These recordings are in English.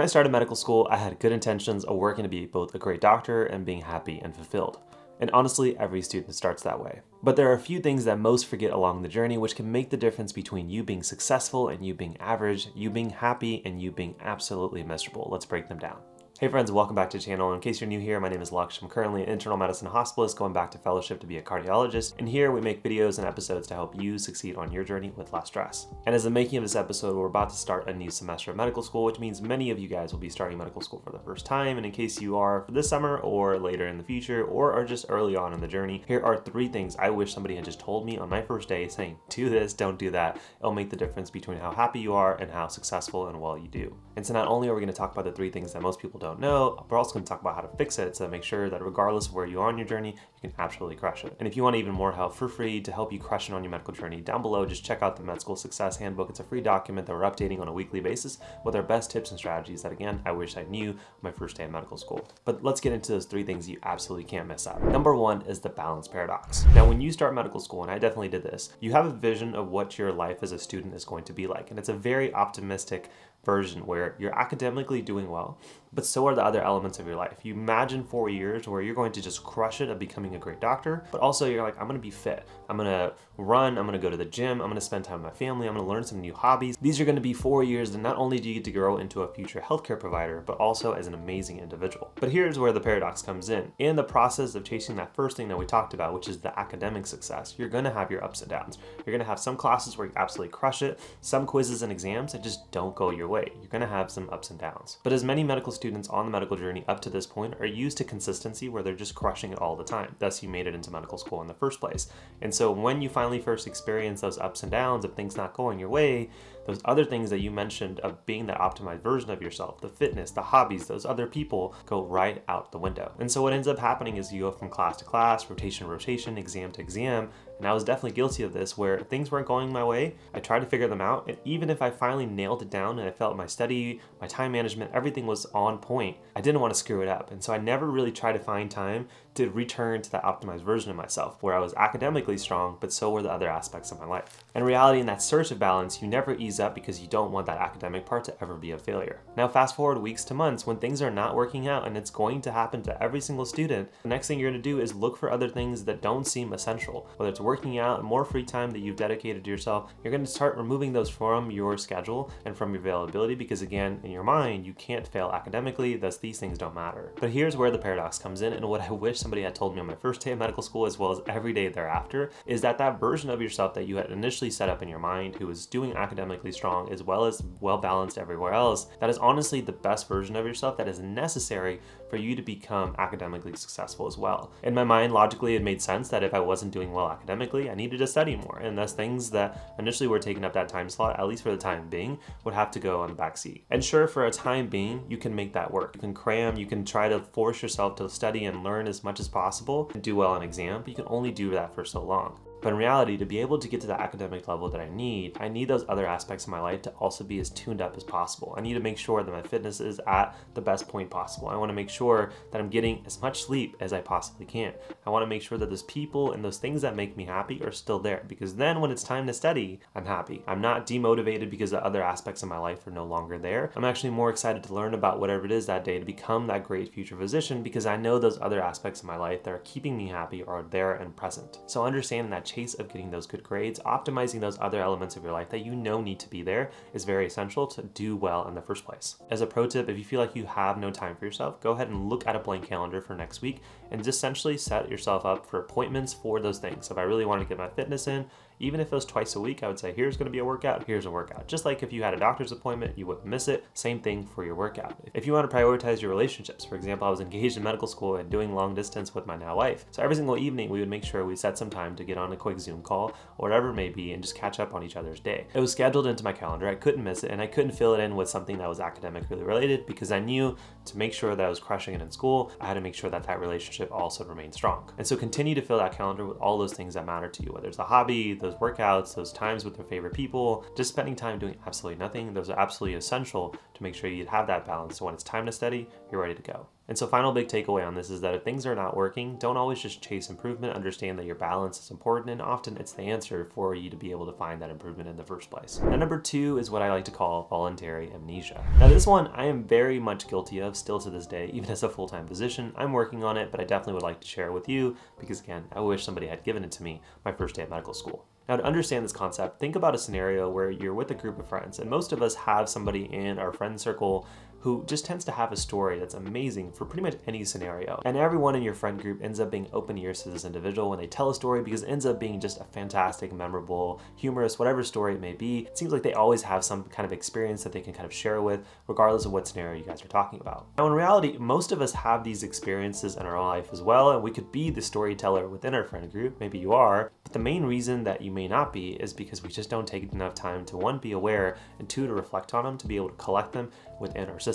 When I started medical school, I had good intentions of working to be both a great doctor and being happy and fulfilled. And honestly, every student starts that way. But there are a few things that most forget along the journey which can make the difference between you being successful and you being average, you being happy and you being absolutely miserable. Let's break them down. Hey friends, welcome back to the channel. In case you're new here, my name is Laksh. I'm currently an internal medicine hospitalist going back to fellowship to be a cardiologist. And here we make videos and episodes to help you succeed on your journey with less stress. And as the making of this episode, we're about to start a new semester of medical school, which means many of you guys will be starting medical school for the first time. And in case you are for this summer or later in the future, or are just early on in the journey, here are three things I wish somebody had just told me on my first day saying, do this, don't do that. It'll make the difference between how happy you are and how successful and well you do. And so not only are we going to talk about the three things that most people don't know, we're also going to talk about how to fix it so that make sure that regardless of where you are on your journey, you can absolutely crush it. And if you want even more help for free to help you crush it on your medical journey, down below just check out the Med School Success Handbook. It's a free document that we're updating on a weekly basis with our best tips and strategies that, again, I wish I knew my first day of medical school. But let's get into those three things you absolutely can't miss out. Number one is the balance paradox. Now when you start medical school, and I definitely did this, you have a vision of what your life as a student is going to be like, and it's a very optimistic version where you're academically doing well, but so are the other elements of your life. You imagine 4 years where you're going to just crush it of becoming a great doctor, but also you're like, I'm gonna be fit. I'm gonna run, I'm gonna go to the gym, I'm gonna spend time with my family, I'm gonna learn some new hobbies. These are gonna be 4 years that not only do you get to grow into a future healthcare provider, but also as an amazing individual. But here's where the paradox comes in the process of chasing that first thing that we talked about, which is the academic success. You're gonna have your ups and downs. You're gonna have some classes where you absolutely crush it, some quizzes and exams that just don't go your way. You're gonna have some ups and downs. But as many medical students on the medical journey up to this point are used to consistency where they're just crushing it all the time. Thus, you made it into medical school in the first place. And so when you finally first experience those ups and downs of things not going your way, those other things that you mentioned of being that optimized version of yourself, the fitness, the hobbies, those other people go right out the window. And so what ends up happening is you go from class to class, rotation to rotation, exam to exam. And I was definitely guilty of this where things weren't going my way. I tried to figure them out. And even if I finally nailed it down and I felt my study, my time management, everything was on point, I didn't want to screw it up. And so I never really tried to find time to return to that optimized version of myself where I was academically strong, but so were the other aspects of my life. In reality, in that search of balance, you never ease up because you don't want that academic part to ever be a failure. Now fast forward weeks to months when things are not working out, and it's going to happen to every single student. The next thing you're going to do is look for other things that don't seem essential, whether it's working out, more free time that you've dedicated to yourself. You're going to start removing those from your schedule and from your availability because, again, in your mind, you can't fail academically, thus these things don't matter. But here's where the paradox comes in, and what I wish somebody had told me on my first day of medical school as well as every day thereafter is that that version of yourself that you had initially set up in your mind, who was doing academically strong as well as well balanced everywhere else, that is honestly the best version of yourself that is necessary for you to become academically successful as well. In my mind, logically, it made sense that if I wasn't doing well academically, I needed to study more, and thus things that initially were taking up that time slot, at least for the time being, would have to go on the backseat. And sure, for a time being, you can make that work. You can cram, you can try to force yourself to study and learn as much as possible and do well on exam, but you can only do that for so long. But in reality, to be able to get to the academic level that I need those other aspects of my life to also be as tuned up as possible. I need to make sure that my fitness is at the best point possible. I want to make sure that I'm getting as much sleep as I possibly can. I want to make sure that those people and those things that make me happy are still there, because then when it's time to study, I'm happy. I'm not demotivated because the other aspects of my life are no longer there. I'm actually more excited to learn about whatever it is that day to become that great future physician, because I know those other aspects of my life that are keeping me happy are there and present. So understanding that chase of getting those good grades, optimizing those other elements of your life that you know need to be there is very essential to do well in the first place. As a pro tip, if you feel like you have no time for yourself, go ahead and look at a blank calendar for next week and just essentially set yourself up for appointments for those things. So if I really wanted to get my fitness in, even if it was twice a week, I would say, here's gonna be a workout, here's a workout. Just like if you had a doctor's appointment, you wouldn't miss it. Same thing for your workout. If you wanna prioritize your relationships, for example, I was engaged in medical school and doing long distance with my now wife. So every single evening, we would make sure we set some time to get on a quick Zoom call or whatever it may be and just catch up on each other's day. It was scheduled into my calendar. I couldn't miss it, and I couldn't fill it in with something that was academically related because I knew to make sure that I was crushing it in school, I had to make sure that that relationship also remained strong. And so continue to fill that calendar with all those things that matter to you, whether it's a hobby, those workouts, those times with your favorite people, just spending time doing absolutely nothing. Those are absolutely essential to make sure you have that balance. So when it's time to study, you're ready to go. And so final big takeaway on this is that if things are not working, don't always just chase improvement. Understand that your balance is important, and often it's the answer for you to be able to find that improvement in the first place. Now, number 2 is what I like to call voluntary amnesia. Now, this one I am very much guilty of still to this day, even as a full-time physician. I'm working on it, but I definitely would like to share it with you because, again, I wish somebody had given it to me my first day at medical school. Now, to understand this concept, think about a scenario where you're with a group of friends, and most of us have somebody in our friend circle who just tends to have a story that's amazing for pretty much any scenario. And everyone in your friend group ends up being open ears to this individual when they tell a story because it ends up being just a fantastic, memorable, humorous, whatever story it may be. It seems like they always have some kind of experience that they can kind of share with, regardless of what scenario you guys are talking about. Now, in reality, most of us have these experiences in our life as well, and we could be the storyteller within our friend group. Maybe you are, but the main reason that you may not be is because we just don't take enough time to, 1, be aware, and 2, to reflect on them, to be able to collect them within our system.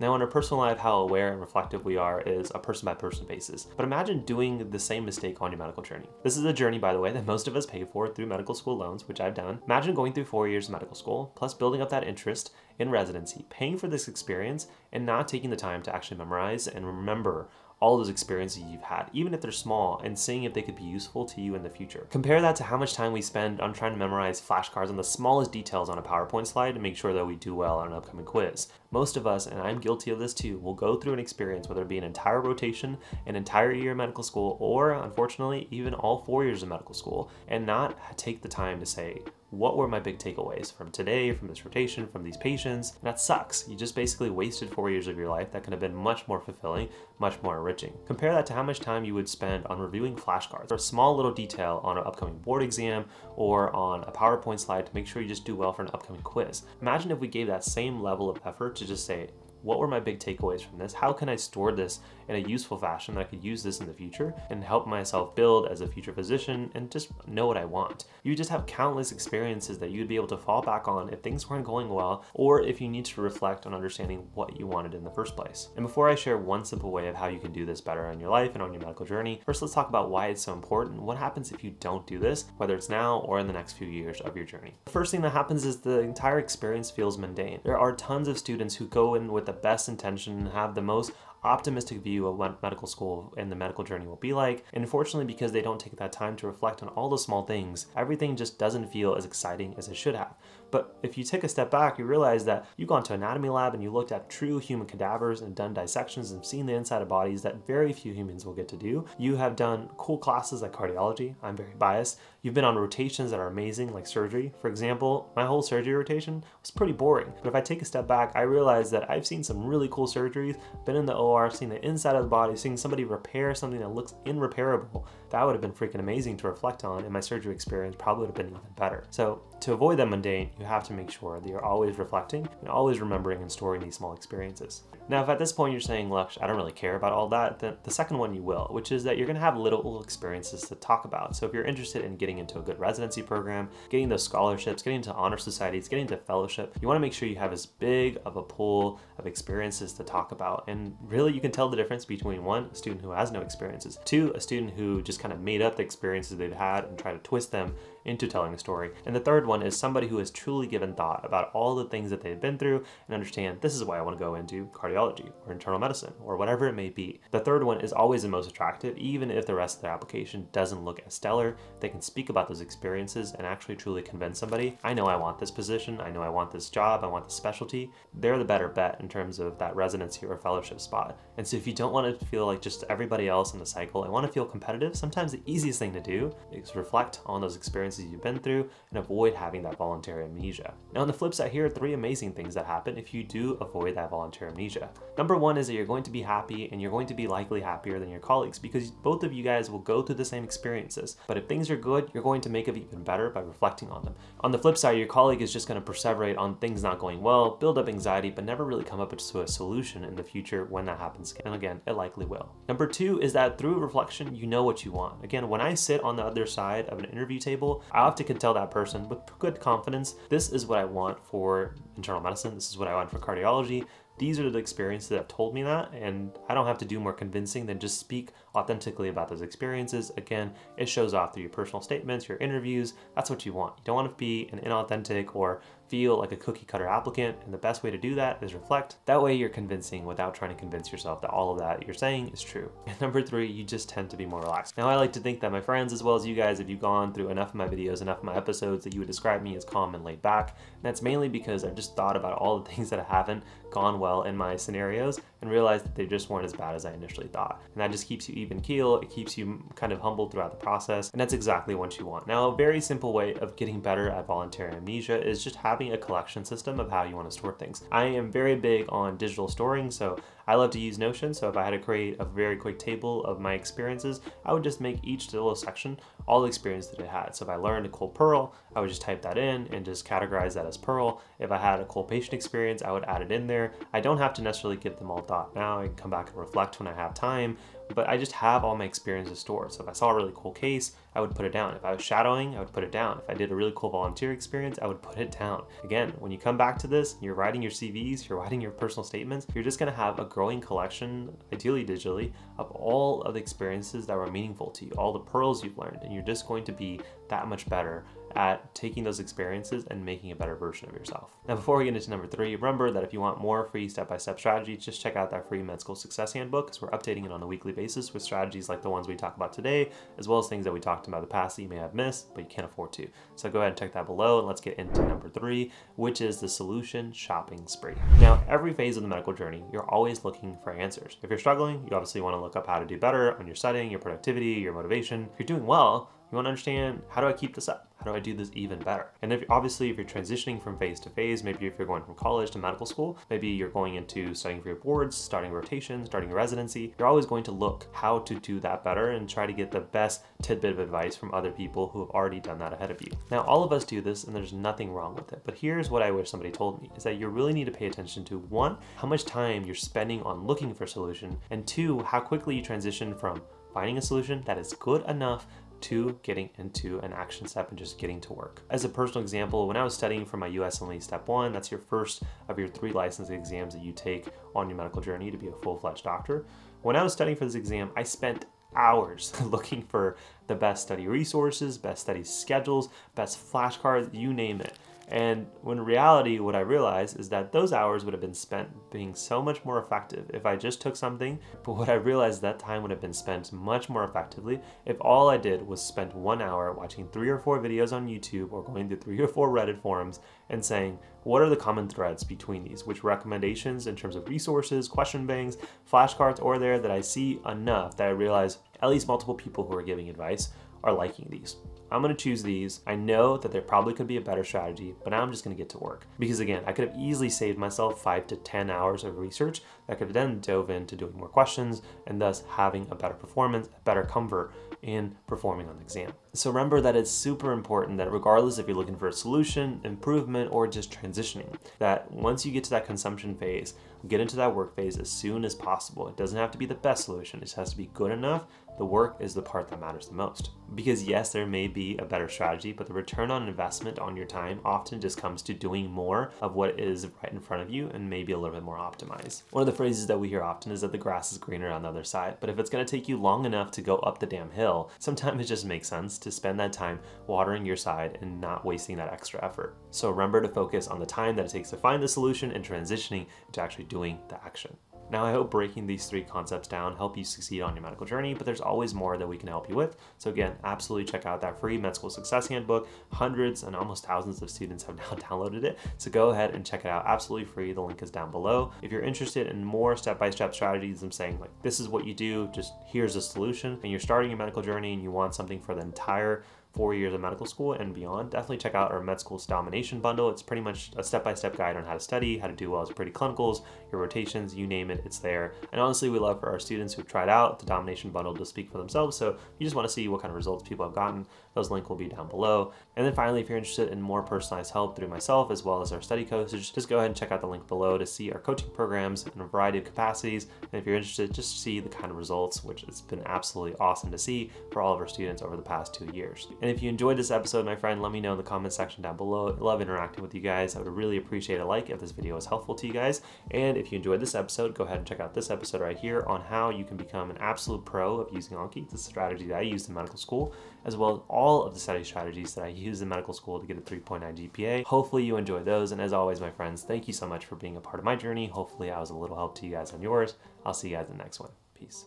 Now, in our personal life, how aware and reflective we are is a person-by-person basis. But imagine doing the same mistake on your medical journey. This is a journey, by the way, that most of us pay for through medical school loans, which I've done. Imagine going through 4 years of medical school, plus building up that interest in residency, paying for this experience, and not taking the time to actually memorize and remember all those experiences you've had, even if they're small, and seeing if they could be useful to you in the future. Compare that to how much time we spend on trying to memorize flashcards on the smallest details on a PowerPoint slide to make sure that we do well on an upcoming quiz. Most of us, and I'm guilty of this too, will go through an experience, whether it be an entire rotation, an entire year of medical school, or unfortunately, even all 4 years of medical school, and not take the time to say, what were my big takeaways from today, from this rotation, from these patients? And that sucks. You just basically wasted 4 years of your life that could have been much more fulfilling, much more enriching. Compare that to how much time you would spend on reviewing flashcards for a small little detail on an upcoming board exam or on a PowerPoint slide to make sure you just do well for an upcoming quiz. Imagine if we gave that same level of effort to just say, what were my big takeaways from this? How can I store this in a useful fashion that I could use this in the future and help myself build as a future physician and just know what I want? You just have countless experiences that you'd be able to fall back on if things weren't going well or if you need to reflect on understanding what you wanted in the first place. And before I share one simple way of how you can do this better in your life and on your medical journey, first let's talk about why it's so important. What happens if you don't do this, whether it's now or in the next few years of your journey? The first thing that happens is the entire experience feels mundane. There are tons of students who go in with the best intention and have the most optimistic view of what medical school and the medical journey will be like. And unfortunately, because they don't take that time to reflect on all the small things, everything just doesn't feel as exciting as it should have. But if you take a step back, you realize that you've gone to anatomy lab and you looked at true human cadavers and done dissections and seen the inside of bodies that very few humans will get to do. You have done cool classes like cardiology. I'm very biased. You've been on rotations that are amazing, like surgery. For example, my whole surgery rotation was pretty boring. But if I take a step back, I realize that I've seen some really cool surgeries, been in the OR, seeing the inside of the body, seeing somebody repair something that looks irreparable. That would have been freaking amazing to reflect on, and my surgery experience probably would have been even better. So to avoid that mundane, you have to make sure that you're always reflecting and always remembering and storing these small experiences. Now, if at this point you're saying, Laksh, I don't really care about all that, then the second one you will, which is that you're gonna have little experiences to talk about. So if you're interested in getting into a good residency program, getting those scholarships, getting into honor societies, getting into fellowship, you wanna make sure you have as big of a pool of experiences to talk about. And really, you can tell the difference between 1, a student who has no experiences, 2, a student who just kind of made up the experiences they've had and try to twist them into telling a story. And the third one is somebody who has truly given thought about all the things that they've been through and understand, this is why I want to go into cardiology or internal medicine or whatever it may be. The third one is always the most attractive, even if the rest of their application doesn't look as stellar. They can speak about those experiences and actually truly convince somebody, I know I want this position, I know I want this job, I want this specialty. They're the better bet in terms of that residency or fellowship spot. And so if you don't want to feel like just everybody else in the cycle and want to feel competitive, sometimes the easiest thing to do is reflect on those experiences you've been through and avoid having that voluntary amnesia. Now, on the flip side, here are 3 amazing things that happen if you do avoid that voluntary amnesia. Number 1 is that you're going to be happy, and you're going to be likely happier than your colleagues because both of you guys will go through the same experiences. But if things are good, you're going to make it even better by reflecting on them. On the flip side, your colleague is just going to perseverate on things not going well, build up anxiety, but never really come up to a solution in the future when that happens. And again, it likely will. Number 2 is that through reflection, you know what you want. Again, when I sit on the other side of an interview table, I often can tell that person with good confidence, this is what I want for internal medicine, this is what I want for cardiology. These are the experiences that have told me that, and I don't have to do more convincing than just speak authentically about those experiences. Again, it shows off through your personal statements, your interviews. That's what you want. You don't want to be an inauthentic or feel like a cookie cutter applicant, and the best way to do that is reflect. That way you're convincing without trying to convince yourself that all of that you're saying is true. And number 3, you just tend to be more relaxed. Now I like to think that my friends, as well as you guys, if you've gone through enough of my videos, enough of my episodes, that you would describe me as calm and laid back. And that's mainly because I've just thought about all the things that haven't gone well in my scenarios and realized that they just weren't as bad as I initially thought. And that just keeps you even keel, it keeps you kind of humble throughout the process, and that's exactly what you want. Now, a very simple way of getting better at voluntary amnesia is just having a collection system of how you want to store things. I am very big on digital storing, so I love to use Notion, so if I had to create a very quick table of my experiences, I would just make each little section all the experience that it had. So if I learned a cold Pearl, I would just type that in and just categorize that as Pearl. If I had a cold patient experience, I would add it in there. I don't have to necessarily give them all thought now. I can come back and reflect when I have time, but I just have all my experiences stored. So if I saw a really cool case, I would put it down. If I was shadowing, I would put it down. If I did a really cool volunteer experience, I would put it down. Again, when you come back to this, you're writing your CVs, you're writing your personal statements, you're just gonna have a growing collection, ideally digitally, of all of the experiences that were meaningful to you, all the pearls you've learned, and you're just going to be that much better at taking those experiences and making a better version of yourself. Now, before we get into number 3, remember that if you want more free step-by-step strategies, just check out that free Med School Success Handbook, because we're updating it on a weekly basis with strategies like the ones we talk about today, as well as things that we talked about in the past that you may have missed, but you can't afford to. So go ahead and check that below, and let's get into number 3, which is the solution shopping spree. Now, every phase of the medical journey, you're always looking for answers. If you're struggling, you obviously want to look up how to do better on your setting, your productivity, your motivation. If you're doing well, you want to understand, how do I keep this up? How do I do this even better? And if you're transitioning from phase to phase, maybe if you're going from college to medical school, maybe you're going into studying for your boards, starting rotations, starting your residency, you're always going to look how to do that better and try to get the best tidbit of advice from other people who have already done that ahead of you. Now, all of us do this and there's nothing wrong with it, but here's what I wish somebody told me, is that you really need to pay attention to 1, how much time you're spending on looking for a solution, and 2, how quickly you transition from finding a solution that is good enough to getting into an action step and just getting to work. As a personal example, when I was studying for my USMLE Step 1, that's your first of your 3 licensing exams that you take on your medical journey to be a full-fledged doctor. When I was studying for this exam, I spent hours looking for the best study resources, best study schedules, best flashcards, you name it. And when in reality, what I realized is that those hours would have been spent being so much more effective if I just took something, but what I realized that time would have been spent much more effectively if all I did was spend 1 hour watching 3 or 4 videos on YouTube or going to 3 or 4 Reddit forums and saying, what are the common threads between these? Which recommendations in terms of resources, question banks, flashcards are there that I see enough that I realize at least multiple people who are giving advice are liking these. I'm gonna choose these. I know that there probably could be a better strategy, but now I'm just gonna get to work. Because again, I could have easily saved myself 5 to 10 hours of research that could have then dove into doing more questions and thus having a better performance, a better comfort in performing on the exam. So remember that it's super important that regardless if you're looking for a solution, improvement, or just transitioning, that once you get to that consumption phase, get into that work phase as soon as possible. It doesn't have to be the best solution, it just has to be good enough. The work is the part that matters the most. Because yes, there may be a better strategy, but the return on investment on your time often just comes to doing more of what is right in front of you and maybe a little bit more optimized. One of the phrases that we hear often is that the grass is greener on the other side, but if it's gonna take you long enough to go up the damn hill, sometimes it just makes sense to spend that time watering your side and not wasting that extra effort. So remember to focus on the time that it takes to find the solution and transitioning to actually doing the action. Now, I hope breaking these 3 concepts down help you succeed on your medical journey, but there's always more that we can help you with. So again, absolutely check out that free Med School Success Handbook. Hundreds and almost thousands of students have now downloaded it. So go ahead and check it out absolutely free. The link is down below. If you're interested in more step-by-step strategies, I'm saying like, this is what you do, just here's a solution, and you're starting your medical journey and you want something for the entire 4 years of medical school and beyond, definitely check out our Med School's Domination Bundle. It's pretty much a step-by-step guide on how to study, how to do well as pre-clinicals, your rotations, you name it, it's there. And honestly, we love for our students who've tried out the Domination Bundle to speak for themselves. So if you just want to see what kind of results people have gotten, those links will be down below. And then finally, if you're interested in more personalized help through myself as well as our study coaches, just go ahead and check out the link below to see our coaching programs in a variety of capacities. And if you're interested, just see the kind of results, which it's been absolutely awesome to see for all of our students over the past 2 years. And if you enjoyed this episode, my friend, let me know in the comment section down below. I love interacting with you guys. I would really appreciate a like if this video was helpful to you guys. And if you enjoyed this episode, go ahead and check out this episode right here on how you can become an absolute pro of using Anki. It's a strategy that I used in medical school, as well as all of the study strategies that I used in medical school to get a 3.9 GPA. Hopefully you enjoyed those. And as always, my friends, thank you so much for being a part of my journey. Hopefully I was a little help to you guys on yours. I'll see you guys in the next one. Peace.